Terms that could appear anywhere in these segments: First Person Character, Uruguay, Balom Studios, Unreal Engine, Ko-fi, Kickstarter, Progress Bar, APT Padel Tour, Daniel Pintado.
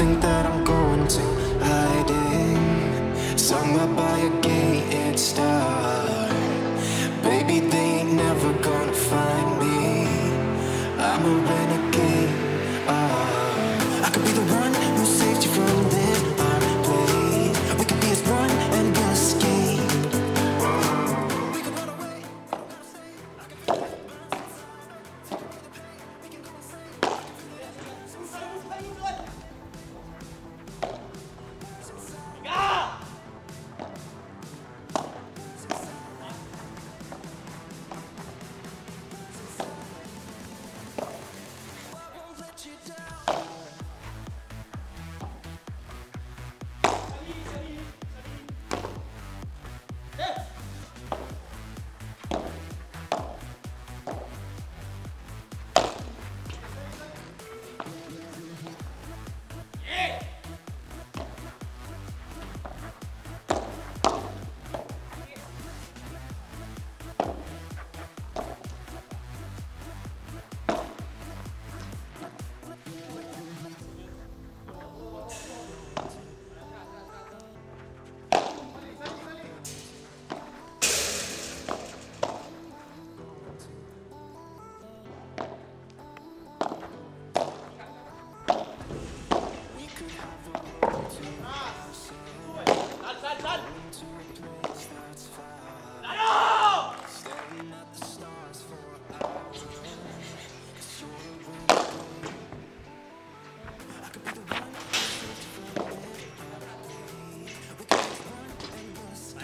think that I'm going to hiding, somewhere by a gated star. Baby, they ain't never gonna find me. I'm a renegade. I could be the one who saved you from this plane. We could be as one and we'll escape. We could run away. I'm gonna say I can feel it burn. We can go insane.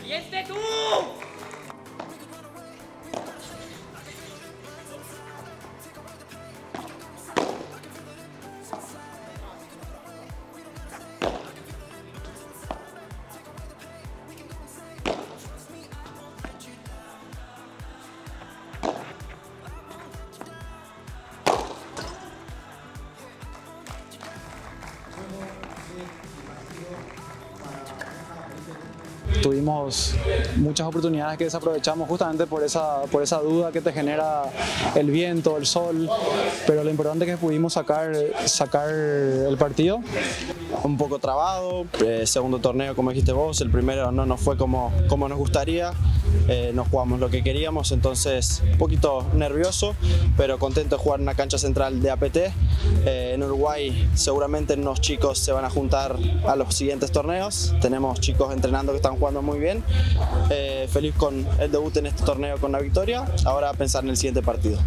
¡Y este tú! Tuvimos muchas oportunidades que desaprovechamos justamente por esa duda que te genera el viento, el sol, pero lo importante es que pudimos sacar el partido. Un poco trabado, el segundo torneo como dijiste vos, el primero no fue como nos gustaría, no jugamos lo que queríamos, entonces un poquito nervioso, pero contento de jugar en una cancha central de APT. En Uruguay seguramente unos chicos se van a juntar a los siguientes torneos, tenemos chicos entrenando que están jugando muy bien, feliz con el debut en este torneo con la victoria, ahora a pensar en el siguiente partido.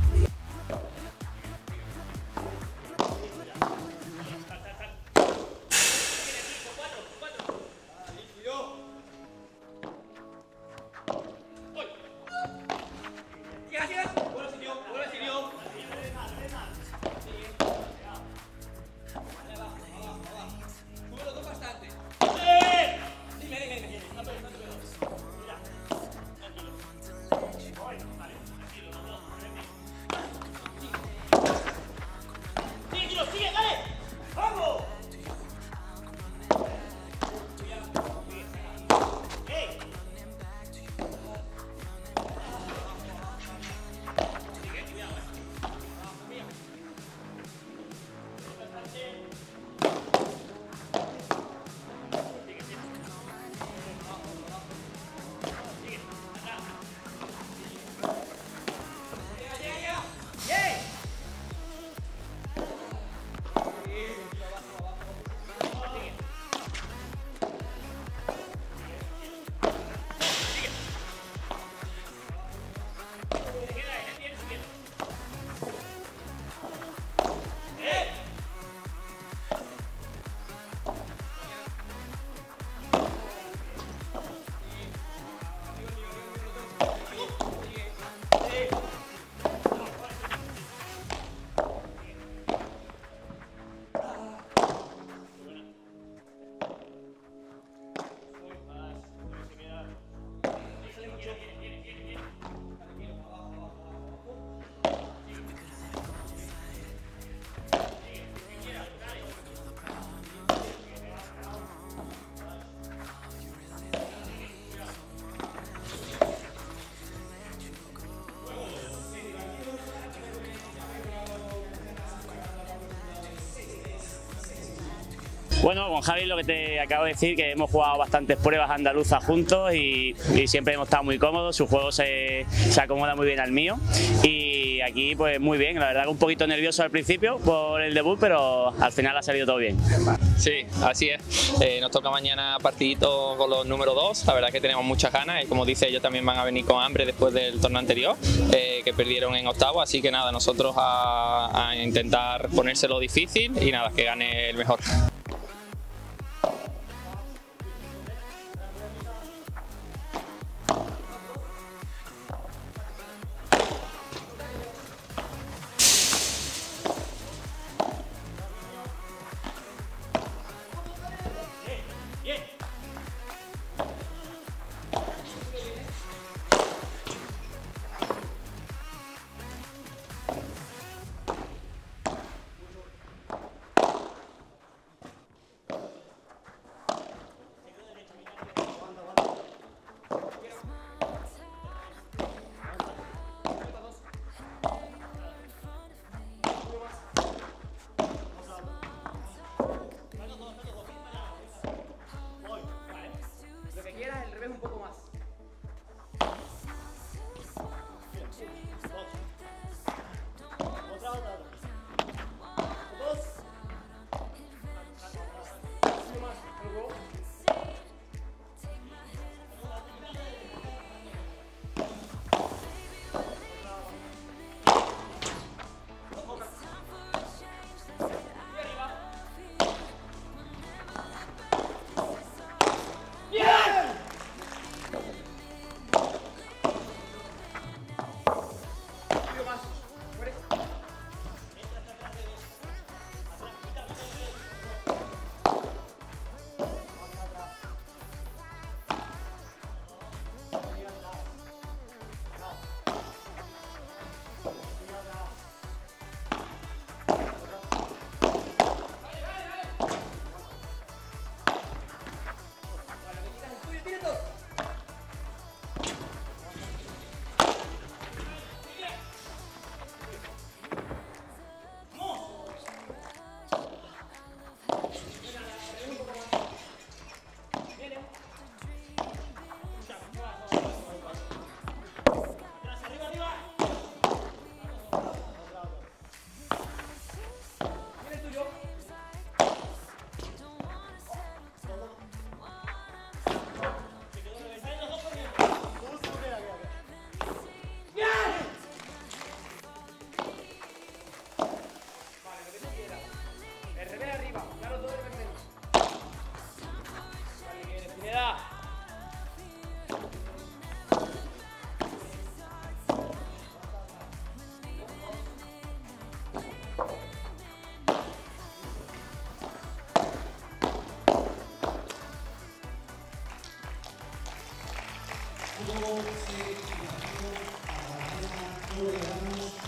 Bueno, con Javi lo que te acabo de decir, que hemos jugado bastantes pruebas andaluzas juntos y siempre hemos estado muy cómodos, su juego se acomoda muy bien al mío y aquí pues muy bien, la verdad que un poquito nervioso al principio por el debut, pero al final ha salido todo bien. Sí, así es, nos toca mañana partidito con los número 2, la verdad que tenemos muchas ganas y como dice, ellos también van a venir con hambre después del torneo anterior, que perdieron en octavo, así que nada, nosotros a intentar ponérselo difícil y nada, que gane el mejor. Todos se a la